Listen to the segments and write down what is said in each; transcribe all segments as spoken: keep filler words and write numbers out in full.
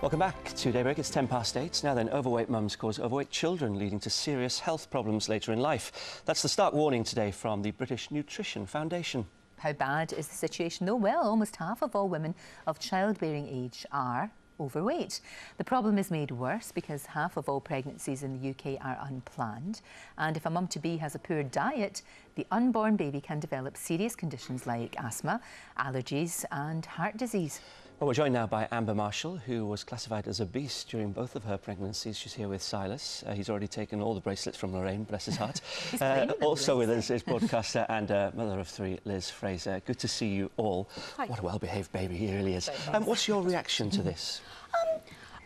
Welcome back to Daybreak. It's ten past eight. Now then, overweight mums cause overweight children, leading to serious health problems later in life. That's the stark warning today from the British Nutrition Foundation. How bad is the situation, though? Well, almost half of all women of childbearing age are overweight. The problem is made worse because half of all pregnancies in the U K are unplanned. And if a mum-to-be has a poor diet, the unborn baby can develop serious conditions like asthma, allergies and heart disease. Well, we're joined now by Amber Marshall, who was classified as obese during both of her pregnancies. She's here with Silas. Uh, he's already taken all the bracelets from Lorraine, bless his heart. uh, also with us is broadcaster and uh, mother of three, Liz Fraser. Good to see you all. Hi. What a well-behaved baby he really is. Um, what's your reaction to this? Um,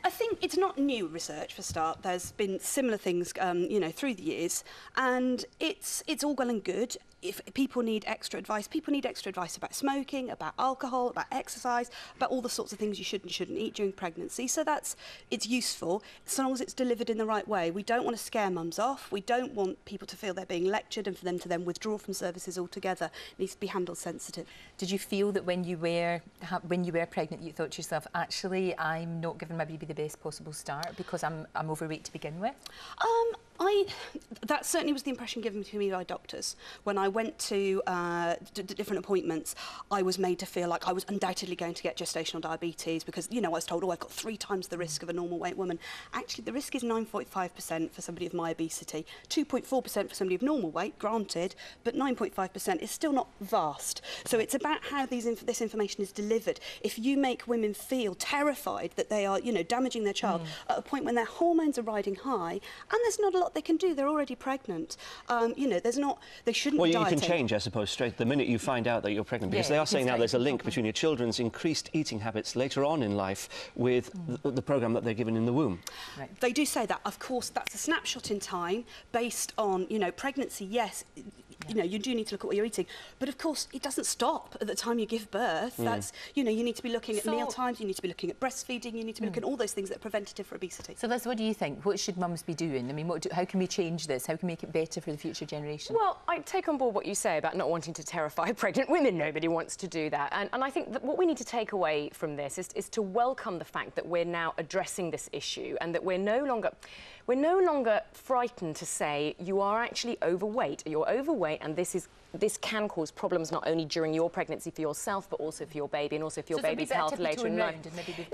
I think it's not new research, for a start. There's been similar things, um, you know, through the years, and it's it's all well and good. If people need extra advice, people need extra advice about smoking, about alcohol, about exercise, about all the sorts of things you should and shouldn't eat during pregnancy. So that's, it's useful, so long as it's delivered in the right way. We don't want to scare mums off. We don't want people to feel they're being lectured and for them to then withdraw from services altogether. It needs to be handled sensitive. Did you feel that when you were, when you were pregnant, you thought to yourself, actually, I'm not giving my baby the best possible start because I'm, I'm overweight to begin with? Um, I, that certainly was the impression given to me by doctors. When I went to uh, d d different appointments, I was made to feel like I was undoubtedly going to get gestational diabetes because, you know, I was told, oh, I've got three times the risk of a normal weight woman. Actually, the risk is nine point five percent for somebody of my obesity, two point four percent for somebody of normal weight, granted, but nine point five percent is still not vast. So it's about how these inf this information is delivered. If you make women feel terrified that they are, you know, damaging their child mm. at a point when their hormones are riding high and there's not a lot they can do, they're already pregnant. Um, you know, there's not, they shouldn't well, be dieting. You can change, I suppose, straight the minute you find out that you're pregnant, because yeah, they are saying now there's a link between your children's increased eating habits later on in life with mm. the, the programme that they're given in the womb. Right. They do say that. Of course, that's a snapshot in time based on, you know, pregnancy, yes, you know, you do need to look at what you're eating, but of course it doesn't stop at the time you give birth. Mm. That's, you know, you need to be looking at so meal times, you need to be looking at breastfeeding, you need to be mm. looking at all those things that are preventative for obesity. So Liz, what do you think? What should mums be doing? I mean, what do, how can we change this? How can we make it better for the future generation? Well, I take on board what you say about not wanting to terrify pregnant women. Nobody wants to do that. And, and I think that what we need to take away from this is, is to welcome the fact that we're now addressing this issue and that we're no longer, we're no longer frightened to say you are actually overweight, you're overweight, and this is this can cause problems not only during your pregnancy for yourself but also for your baby and also for your so baby's health later in life.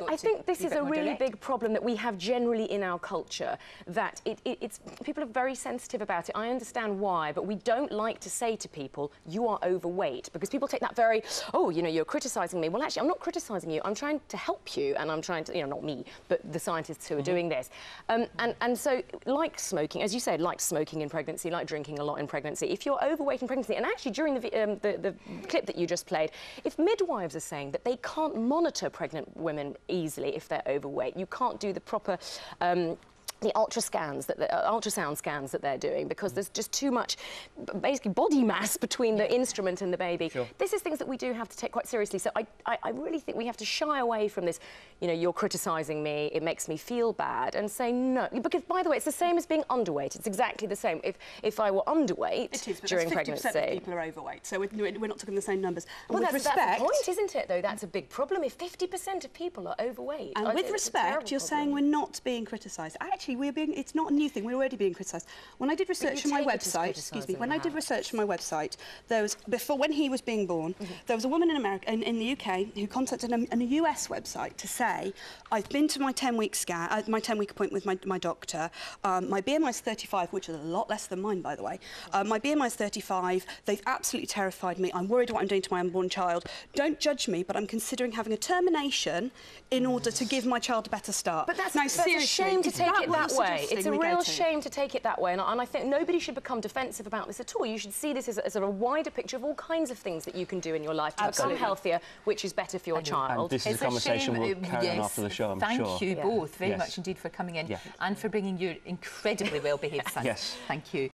I think this is a really big problem that we have generally in our culture, that it, it, it's people are very sensitive about it. I understand why, but we don't like to say to people you are overweight, because people take that very, oh, you know, you're criticizing me. Well, actually, I'm not criticizing you, I'm trying to help you, and I'm trying to, you know, not me but the scientists who are mm-hmm. doing this. Um, and, and so, like smoking, as you say, like smoking in pregnancy, like drinking a lot in pregnancy, if you're overweight in pregnancy, and actually during the, um, the, the clip that you just played, if midwives are saying that they can't monitor pregnant women easily if they're overweight, you can't do the proper um, the ultra scans that the uh, ultrasound scans that they're doing, because there's just too much basically body mass between the yeah. instrument and the baby. Sure. This is things that we do have to take quite seriously. So I, I, I really think we have to shy away from this, you know, you're criticising me, it makes me feel bad, and say no. Because, by the way, it's the same as being underweight. It's exactly the same. If if I were underweight it is, but during pregnancy, fifty percent of people are overweight. So we're, we're not talking the same numbers. And well, that's, respect, that's the point, isn't it? Though that's a big problem. If fifty percent of people are overweight, and I, with respect, you're problem. saying we're not being criticised. Actually, we're being, it's not a new thing, we're already being criticised. When I did research for my website, excuse me, when I did research for my website, there was, before, when he was being born, mm-hmm. there was a woman in America, in, in the U K, who contacted a, a U S website to say, I've been to my ten-week scan, uh, my ten-week appointment with my, my doctor, um, my B M I is thirty-five, which is a lot less than mine, by the way, uh, my B M I is thirty-five, they've absolutely terrified me, I'm worried what I'm doing to my unborn child, don't judge me, but I'm considering having a termination in mm. order to give my child a better start. But that's, now, that's seriously, a shame to take it that way. It's a real shame to take it that way, and, and I think nobody should become defensive about this at all. You should see this as a, as a wider picture of all kinds of things that you can do in your life to Absolutely. become healthier, which is better for your and child. And this is it's a conversation a shame, we'll carry yes, on after the show, I'm thank sure. Thank you yeah. both very yes. much indeed for coming in yeah. and for bringing your incredibly well-behaved son. Yes. Thank you.